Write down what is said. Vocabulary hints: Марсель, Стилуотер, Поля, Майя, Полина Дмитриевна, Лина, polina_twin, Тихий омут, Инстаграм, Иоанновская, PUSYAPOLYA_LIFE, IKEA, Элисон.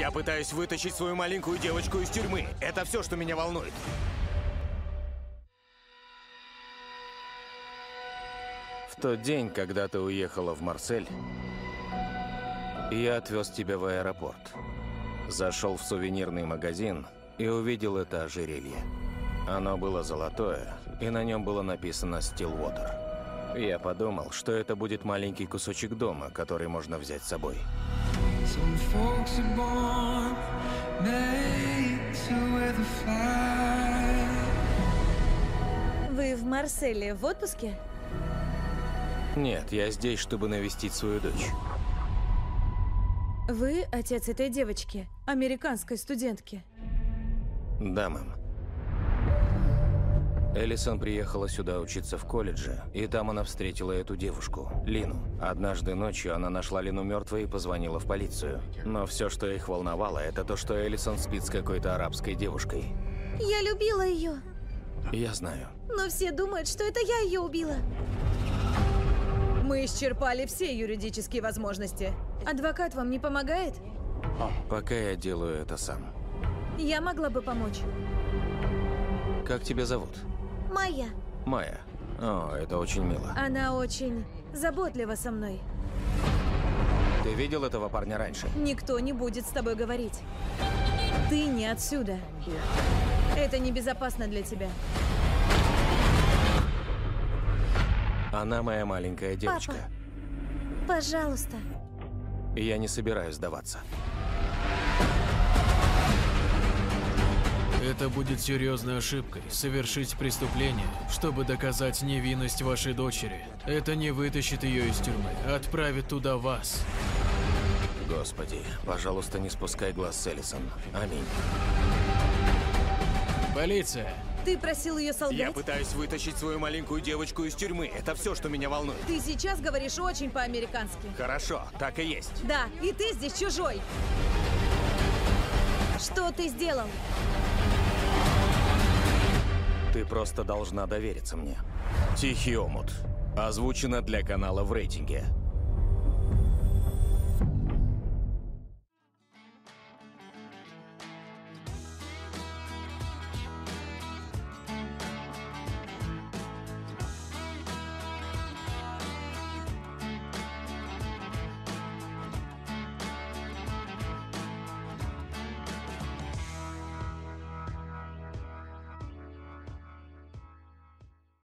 Я пытаюсь вытащить свою маленькую девочку из тюрьмы. Это все, что меня волнует. В тот день, когда ты уехала в Марсель, я отвез тебя в аэропорт. Зашел в сувенирный магазин и увидел это ожерелье. Оно было золотое, и на нем было написано «Стилуотер». Я подумал, что это будет маленький кусочек дома, который можно взять с собой. Вы в Марселе в отпуске? Нет, я здесь, чтобы навестить свою дочь. Вы отец этой девочки, американской студентки? Да, мэм. Элисон приехала сюда учиться в колледже, и там она встретила эту девушку, Лину. Однажды ночью она нашла Лину мертвой и позвонила в полицию. Но все, что их волновало, это то, что Элисон спит с какой-то арабской девушкой. Я любила ее. Я знаю. Но все думают, что это я ее убила. Мы исчерпали все юридические возможности. Адвокат вам не помогает? Пока я делаю это сам. Я могла бы помочь. Как тебя зовут? Майя. Майя. О, это очень мило. Она очень заботлива со мной. Ты видел этого парня раньше? Никто не будет с тобой говорить. Ты не отсюда. Это небезопасно для тебя. Она моя маленькая девочка. Папа, пожалуйста. Я не собираюсь сдаваться. Это будет серьезной ошибкой – совершить преступление, чтобы доказать невинность вашей дочери. Это не вытащит ее из тюрьмы, отправит туда вас. Господи, пожалуйста, не спускай глаз с Элисон. Аминь. Полиция! Ты просил ее солгать? Я пытаюсь вытащить свою маленькую девочку из тюрьмы. Это все, что меня волнует. Ты сейчас говоришь очень по-американски. Хорошо, так и есть. Да, и ты здесь чужой. Что ты сделал? Ты просто должна довериться мне. Тихий омут. Озвучено для канала в рейтинге.